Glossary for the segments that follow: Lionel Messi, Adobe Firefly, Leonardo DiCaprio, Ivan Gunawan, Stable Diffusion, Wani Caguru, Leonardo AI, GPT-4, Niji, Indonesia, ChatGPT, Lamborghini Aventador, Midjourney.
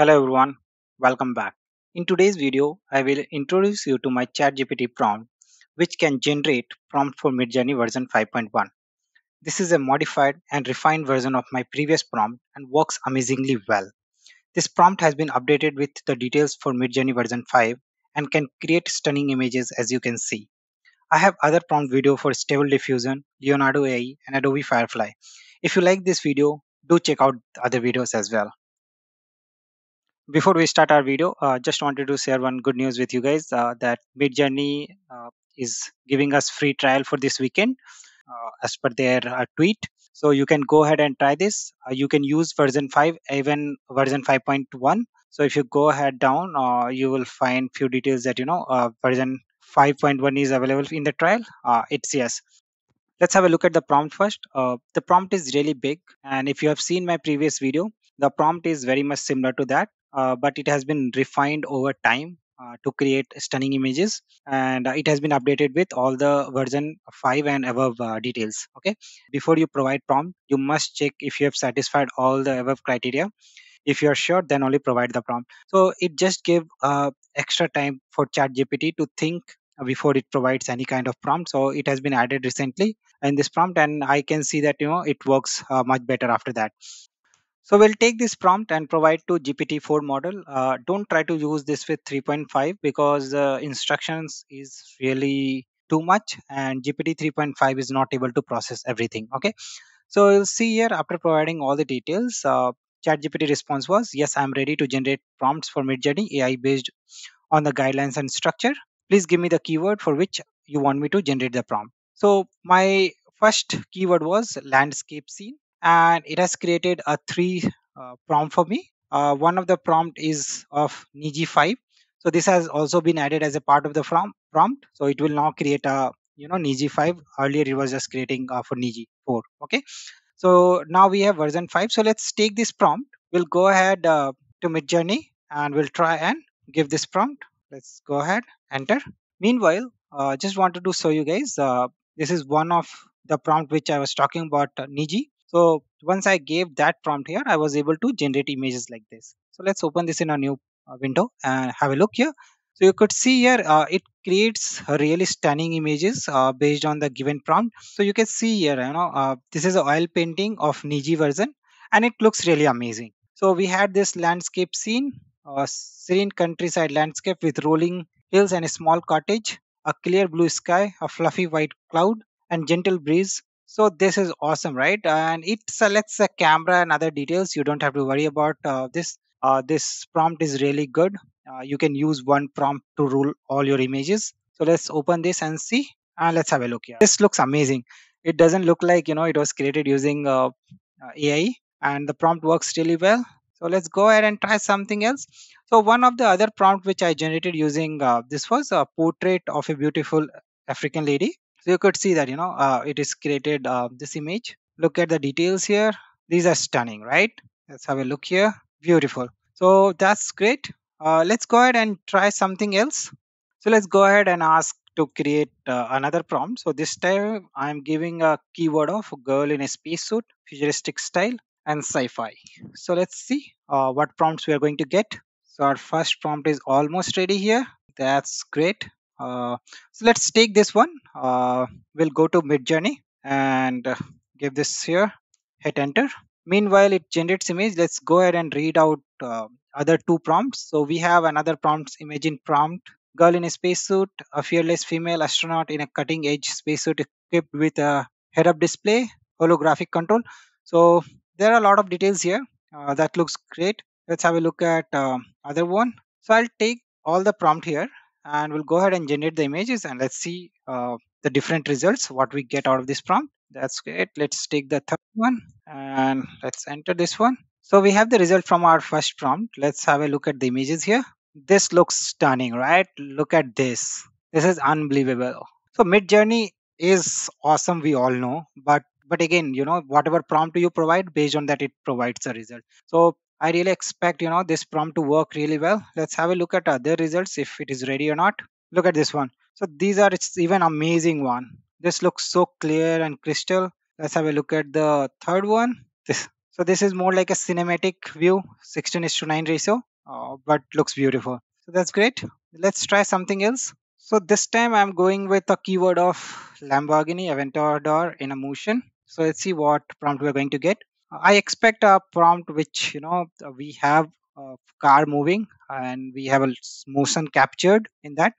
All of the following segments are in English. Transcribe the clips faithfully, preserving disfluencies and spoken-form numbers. Hello everyone, welcome back. In today's video, I will introduce you to my ChatGPT prompt, which can generate prompt for Midjourney version five point one. This is a modified and refined version of my previous prompt and works amazingly well. This prompt has been updated with the details for Midjourney version five and can create stunning images as you can see. I have other prompt video for Stable Diffusion, Leonardo A I and Adobe Firefly. If you like this video, do check out the other videos as well. Before we start our video, uh, just wanted to share one good news with you guys uh, that Midjourney uh, is giving us free trial for this weekend uh, as per their uh, tweet. So you can go ahead and try this. Uh, you can use version five, even version five point one. So if you go ahead down, uh, you will find few details that, you know, uh, version five point one is available in the trial. Uh, it's yes. Let's have a look at the prompt first. Uh, the prompt is really big. And if you have seen my previous video, the prompt is very much similar to that. Uh, but it has been refined over time uh, to create stunning images, and uh, it has been updated with all the version five and above uh, details. Okay, before you provide prompt, you must check if you have satisfied all the above criteria. If you are sure, then only provide the prompt. So it just gave uh, extra time for ChatGPT to think before it provides any kind of prompt. So it has been added recently in this prompt, and I can see that, you know, it works uh, much better after that. So we'll take this prompt and provide to G P T four model. Uh, don't try to use this with three point five because uh, instructions is really too much and G P T three point five is not able to process everything. Okay. So you'll see here, after providing all the details, uh, ChatGPT response was, yes, I'm ready to generate prompts for Midjourney A I based on the guidelines and structure. Please give me the keyword for which you want me to generate the prompt. So my first keyword was landscape scene. And it has created a three uh, prompt for me. Uh, one of the prompt is of Niji five. So this has also been added as a part of the prompt. So it will now create a, you know, Niji five. Earlier it was just creating uh, for Niji four. Okay. So now we have version five. So let's take this prompt. We'll go ahead uh, to Midjourney and we'll try and give this prompt. Let's go ahead, enter. Meanwhile, uh, just wanted to show you guys, uh, this is one of the prompt which I was talking about, uh, Niji. So once I gave that prompt here, I was able to generate images like this. So let's open this in a new uh, window and have a look here. So you could see here, uh, it creates really stunning images uh, based on the given prompt. So you can see here, you know, uh, this is an oil painting of Niji version, and it looks really amazing. So we had this landscape scene, a serene countryside landscape with rolling hills and a small cottage, a clear blue sky, a fluffy white cloud, and gentle breeze. So this is awesome, right? And it selects the camera and other details. You don't have to worry about uh, this. Uh, this prompt is really good. Uh, you can use one prompt to rule all your images. So let's open this and see. And let's have a look here. This looks amazing. It doesn't look like, you know, it was created using uh, A I, and the prompt works really well. So let's go ahead and try something else. So one of the other prompt which I generated using uh, this was a portrait of a beautiful African lady. So you could see that, you know, uh, it is created uh, this image. Look at the details here. These are stunning, right? Let's have a look here. Beautiful. So that's great. Uh, let's go ahead and try something else. So let's go ahead and ask to create uh, another prompt. So this time I'm giving a keyword of girl in a spacesuit, futuristic style, and sci-fi. So let's see uh, what prompts we are going to get. So our first prompt is almost ready here. That's great. Uh, so let's take this one. Uh, we'll go to Midjourney and uh, give this here, hit enter. Meanwhile, it generates image. Let's go ahead and read out uh, other two prompts. So we have another prompts, image in prompt, girl in a spacesuit, a fearless female astronaut in a cutting edge spacesuit equipped with a head up display, holographic control. So there are a lot of details here. Uh, that looks great. Let's have a look at uh, other one. So I'll take all the prompt here. And we'll go ahead and generate the images and let's see uh, the different results, what we get out of this prompt. That's great. Let's take the third one and let's enter this one. So we have the result from our first prompt. Let's have a look at the images here. This looks stunning, right? Look at this. This is unbelievable. So Midjourney is awesome. We all know, but, but again, you know, whatever prompt you provide, based on that, it provides a result. So I really expect, you know, this prompt to work really well. Let's have a look at other results if it is ready or not. Look at this one. So these are, it's even amazing one. This looks so clear and crystal. Let's have a look at the third one. This. So this is more like a cinematic view, sixteen is to nine ratio, uh, but looks beautiful. So that's great. Let's try something else. So this time I'm going with a keyword of Lamborghini Aventador in a motion. So let's see what prompt we're going to get. I expect a prompt which, you know, we have a car moving and we have a motion captured in that.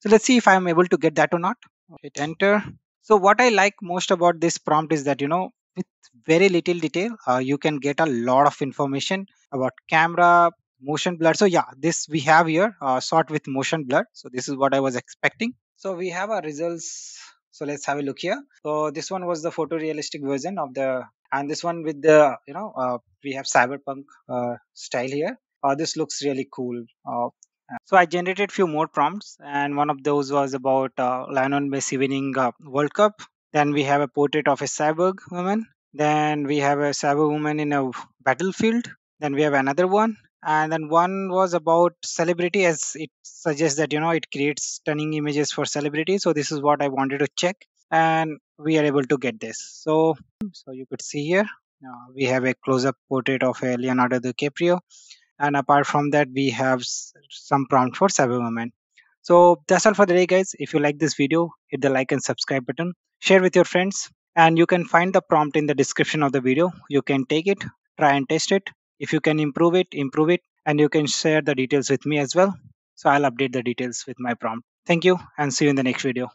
So let's see if I'm able to get that or not. Hit enter. So what I like most about this prompt is that, you know, with very little detail, uh, you can get a lot of information about camera, motion blur. So yeah, this we have here, uh, sort with motion blur. So this is what I was expecting. So we have our results. So let's have a look here. So this one was the photorealistic version of the, and this one with the, you know, uh, we have cyberpunk uh, style here. Uh, this looks really cool. Uh, So I generated few more prompts, and one of those was about uh, Lionel Messi winning uh, World Cup. Then we have a portrait of a cyborg woman. Then we have a cyborg woman in a battlefield. Then we have another one. And then one was about celebrity, as it suggests that, you know, it creates stunning images for celebrities. So this is what I wanted to check, and we are able to get this. So, so you could see here, uh, we have a close-up portrait of a Leonardo DiCaprio. And apart from that, we have some prompt for cyber women. So that's all for the day, guys. If you like this video, hit the like and subscribe button. Share with your friends. And you can find the prompt in the description of the video. You can take it, try and test it. If you can improve it, improve it. And you can share the details with me as well. So I'll update the details with my prompt. Thank you, and see you in the next video.